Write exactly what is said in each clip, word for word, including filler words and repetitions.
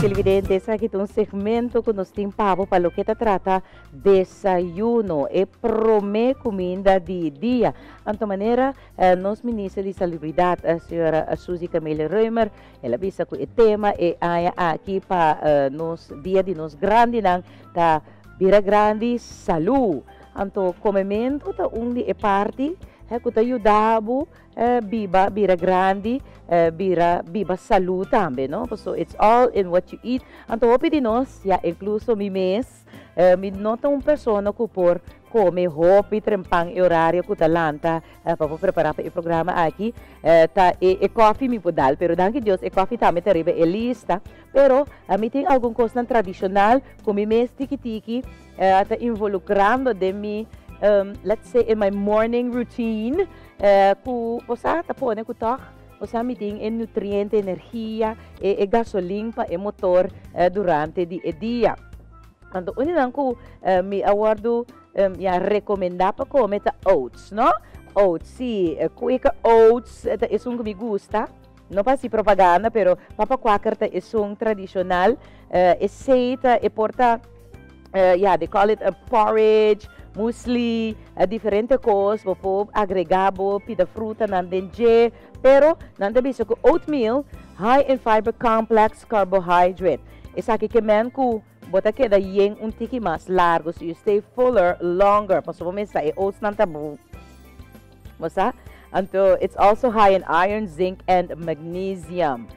televidentes, aqui tem um segmento que nós temos para o que trata desayuno e promê comida de dia. Então, maneira, eh, nós ministra de salubridade, a senhora Suzy Camila Römer, ela avisa que o tema é aqui para uh, nos dia de nos grande, não, da Vira Grande Salu. Então, comemento, tá onde é parte, é que te ajudava Uh, biba, bira grande, uh, bira, biba salud também, não? So it's all in what you eat. Então, hoje de nós, já incluso mi mês, uh, me nota uma pessoa que por come hopi trempang e horário que talanta uh, para preparar para o programa aqui. Uh, tá, e, e coffee me pode dar, pero danke Deus, e coffee também terrível é lista. Pero a mim tem algum coisa tradicional, como mês tiki-tiki, uh, tá involucrando de mim. Um, let's say in my morning routine, ku posa tapone ku tak posa meeting en nutriente, energia e, e gasolina pa e motor uh, durante di e dia. Ando unidan ku uh, mi awardu um, ya recomenda pa come ta oats, no? Oats, si uh, Quaker oats ta isung mi gusta. Não para se propaganda, pero papa Quaker ta isung tradicional uh, e seita e porta uh, yeah, they call it a porridge. Musli, uh, diferente coisas, vou agregar, vou pida fruta, não dengue, pero não tem isso que oatmeal, high in fiber complex carbohydrate. Isso aqui que men cu, bota que da yen um tiki mais largo, so you stay fuller longer. Mas vou pensar, é oats não tá bom, mas ah, então it's also high in iron, zinc and magnesium.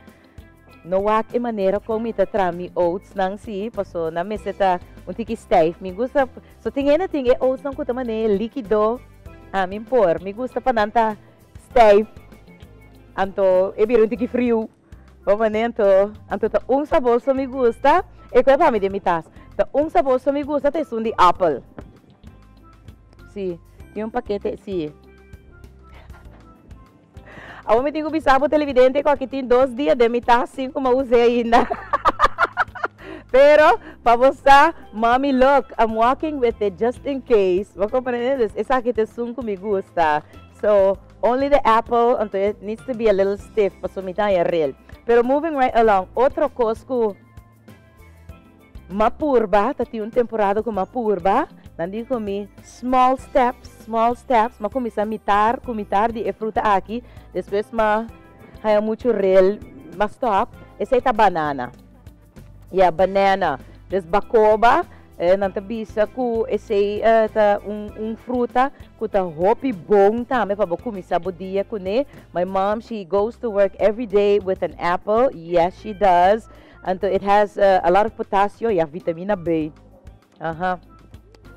Não há que maneira como ita trami oats não se, passo na mesa tá um tiki stiff. Me gusta, só tem ainda tem é oats não cuta maneira líquido, a mim por, me gusta para não tá stiff. Anto é vir um tiki frio, o momento, anto tá um sabor só me gusta, é qual para mim de mitas, tá um sabor só me gusta, tem um de apple, sim, tem um paquete sim. A homem tem que pisar para o televidente com aqui tem dois dias de metade, cinco, mas usei ainda. Pero, para você, mommy, look, I'm walking with it just in case. Vou compreender isso. Essa aqui tem cinco, me gusta. So, only the apple, então, it needs to be a little stiff, para sumitar é real. Pero, moving right along, outro cosco, mapurba, tá tem um temporada com mapurba, não digo comigo, small steps. Small steps, mas começa a mitar, comitar de fruta aqui, depois mas há muito real, mas top. Essa é a banana, e yeah, a banana, des bacoba, eh, não te bisa que essa é uh, um, um fruta que tá hopi bom também para começar o dia com né. My mom, she goes to work every day with an apple. Yes, she does. Então, it has uh, a lot of potassium e yeah, a vitamina B, uh-huh.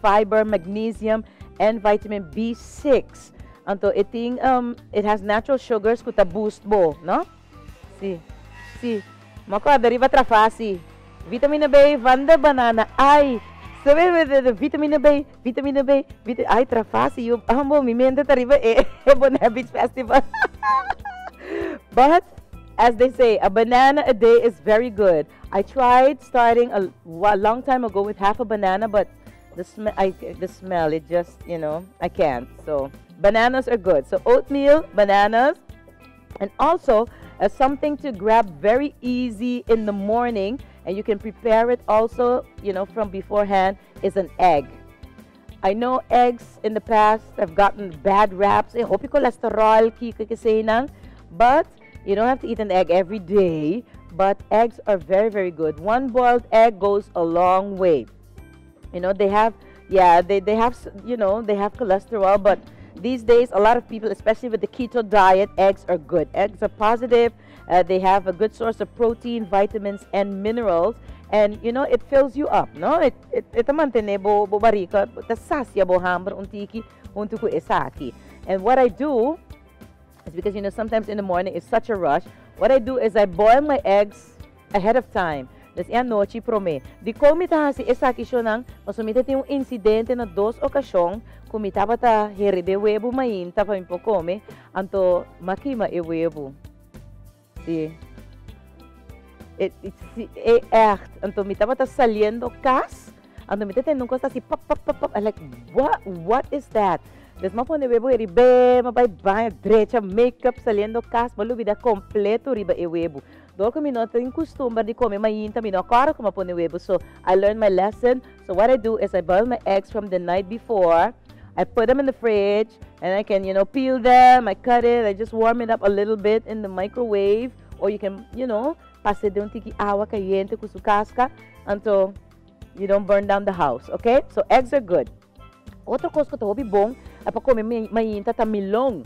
Fiber, magnesium and vitamin B six. Anto it thing, um it has natural sugars kuta boost bo, no? Si. Si. Mako deriva trafasi. Vitamina B van de banana. Ai, sabe de vitamina B, vitamina B, vit ai trafasi yo ambo mi mente deriva e Bon Habit Festival. But as they say, a banana a day is very good. I tried starting a, a long time ago with half a banana, but The, sm I, the smell, it just, you know, I can't. So, bananas are good. So, oatmeal, bananas, and also uh, something to grab very easy in the morning, and you can prepare it also, you know, from beforehand, is an egg. I know eggs in the past have gotten bad raps. I hope you cholesterol, but you don't have to eat an egg every day, but eggs are very, very good. One boiled egg goes a long way. You know, they have, yeah, they, they have, you know, they have cholesterol, but these days, a lot of people, especially with the keto diet, eggs are good. Eggs are positive. Uh, they have a good source of protein, vitamins, and minerals. And, you know, it fills you up, no? It, it, it, mantene bo, bo barriga, ta sacia bo hambre untiki, untuku esaki. And what I do is because, you know, sometimes in the morning, it's such a rush. What I do is I boil my eggs ahead of time. Desse é a noite promê. De como está assim, essa aqui chonang, mas somente tem um incidente na duas ocasiões, como estava tá receber huevo mãe, tá para mim por comer, então maquima é huevo, sim, é é ert, então me estava tá saliendo cas, então me tem nunca está assim pop pop pop pop, like what what is that? Desma pone huevo e ribe, ma vai vai direita, make up saliendo cas, malu vida completo riba e huevo. outdoor kami no, ito yung customer di kami, mahihinta mi no, karo ko mapo ni webo. So I learned my lesson. So what I do is I boil my eggs from the night before. I put them in the fridge and I can, you know, peel them, I cut it, I just warm it up a little bit in the microwave. Or you can, you know, pase de un tiki agua caliente con su casca until you don't burn down the house, okay? So eggs are good. Otro cosa ko to hobi bong, apa ko may mahinta ta milong.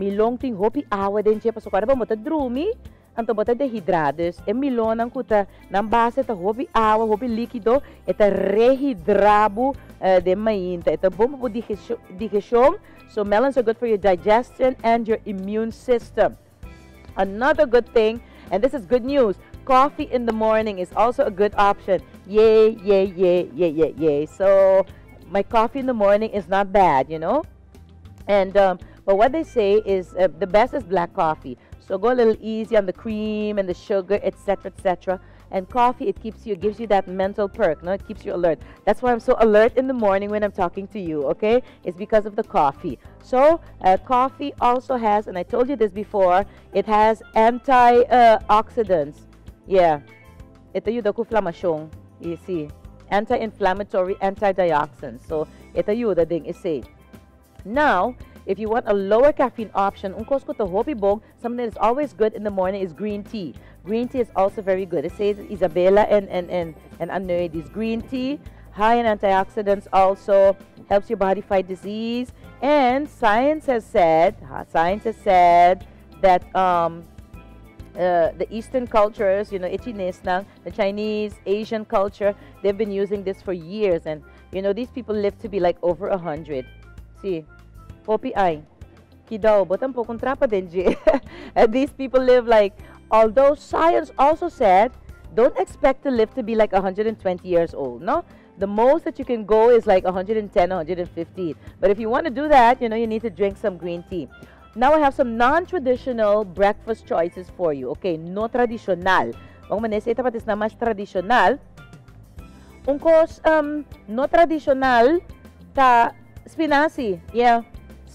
Milong ting hopi awa din siya pasukara pa mota drumi, anto mota dehidrados. E milon ang kuta ng base ta hopi awa, hopi likido, eta rehidrabo uh, de mahinta. Ito bom po digestion, so melons are good for your digestion and your immune system. Another good thing, and this is good news, coffee in the morning is also a good option. Yay, yay, yay, yay, yay, yay. So my coffee in the morning is not bad, you know. And um, but what they say is uh, the best is black coffee. So go a little easy on the cream and the sugar, et cetera, et cetera. And coffee, it keeps you, gives you that mental perk. No, it keeps you alert. That's why I'm so alert in the morning when I'm talking to you. Okay, it's because of the coffee. So uh, coffee also has, and I told you this before, it has antioxidants. Uh, yeah, ito yung inflammation. You see, anti-inflammatory, antioxidants. So ito yung the thing is safe. Now, if you want a lower caffeine option, un kosko to hopi bong, something that is always good in the morning is green tea. Green tea is also very good. It says Isabella and and and and Anoides. Green tea, high in antioxidants, also helps your body fight disease. And science has said, science has said that um, uh, the Eastern cultures, you know, Chinese nang, the Chinese, Asian culture, they've been using this for years. And you know, these people live to be like over a hundred. See. O P I. Kidaw, botang po kontrapa denji. And these people live like, although science also said, don't expect to live to be like one hundred twenty years old, no? The most that you can go is like one hundred ten, one hundred fifteen. But if you want to do that, you know, you need to drink some green tea. Now I have some non-traditional breakfast choices for you. Okay, no traditional. Ang manese ita patis na mas traditional. Unkos, um, no traditional ta spinasi, yeah.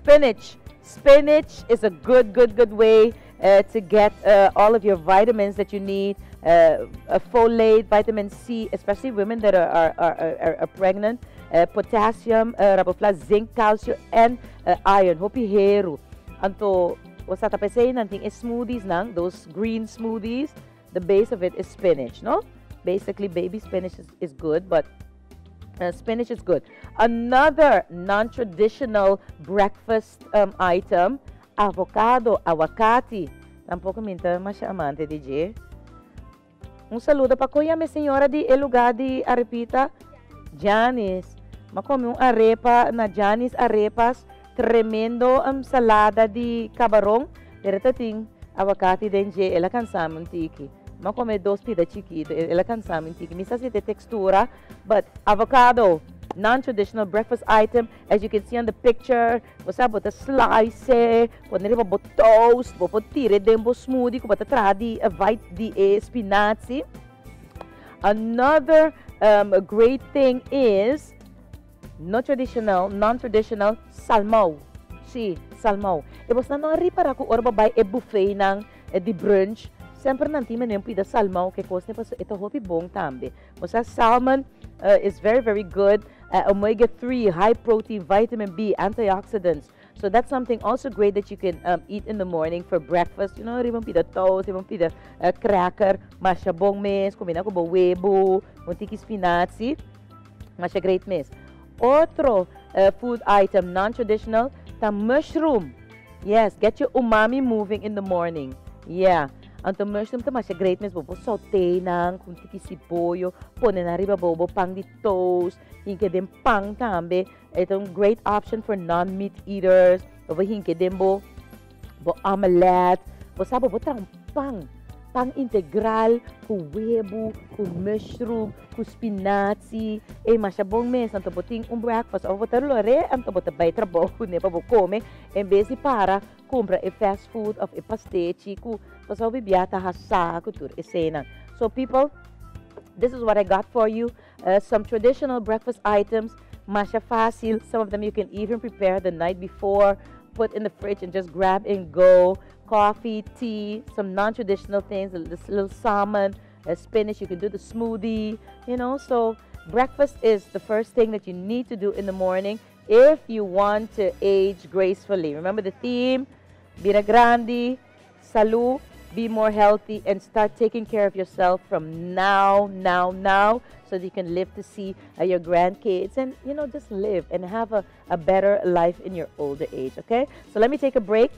Spinach. Spinach is a good, good, good way uh, to get uh, all of your vitamins that you need, uh, a folate, vitamin C, especially women that are, are, are, are, are pregnant, uh, potassium, uh, rabofla, zinc, calcium, and uh, iron. Hopi heru. Anto, wasa tapesay nanting is smoothies nang, those green smoothies, the base of it is spinach, no? Basically, baby spinach is, is good, but Uh, spinach is good. Another non-traditional breakfast um, item, avocado, aguacate. Tampouco minta mas amante D J. Um saludo para coia minha senhora de lugar de arepita, Janice. Ma come um arepa na Janice arepas, tremendo um salada de camarão, derretating aguacate D J. Ela cansa um tiki. Ma come dos pida chiquito, ela cansama intiki. Misa si te textura, but avocado, non-traditional breakfast item, as you can see on the picture. Você bota slice, pode nele bota toast, bota tire dembo smoothie, bota tradi white de spinaci. Another um, great thing is no traditional, non-traditional salmão. Si, salmão. E você não repara que orba vai e buffet nang de brunch. Sempre nanti menempi da salmão que coisa ne paso ito hopi bong tambe. Mosa salmon uh, is very very good, uh, omega three, high protein, vitamin B, antioxidants. So that's something also great that you can um, eat in the morning for breakfast. You know, ribon pida toast, ribon pida uh, cracker, masha bong mes, combina ko bo huevo, montiki spinaci, masha great mes. Otro uh, food item non-traditional, ta mushroom. Yes, get your umami moving in the morning. Yeah. Anto mushroom ta masya great mesmo po saute nang kung tiki sipolyo pone na riba bobo pang di toast hinke dem pang tambe itong great option for non-meat eaters over hinke dem bo bo omelette bo sabo bo trang pang pang integral ku webu ku mushroom ku spinaci e masya bong mes anto bo ting um breakfast o bo terlore anto bo tabay trabaho ne pa bo come em besi para compra e fast food of e pastechi ku pasaw bibiata hasa ku tur esena. So people, this is what I got for you. Uh, some traditional breakfast items, masha fasil. Some of them you can even prepare the night before, put in the fridge and just grab and go. coffee, tea, some non-traditional things, this little salmon, a spinach. You can do the smoothie, you know. So breakfast is the first thing that you need to do in the morning if you want to age gracefully. Remember the theme, Vida Grande, Salud, be more healthy, and start taking care of yourself from now, now, now, so that you can live to see uh, your grandkids and, you know, just live and have a, a better life in your older age, okay? So let me take a break.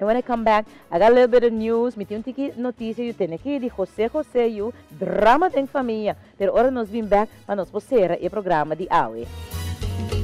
And when I come back, I got a little bit of news. Me tiene una noticia y tiene que de Jose Jose y drama en familia. Pero ahora nos vim back para nos poseer el programa de hoy.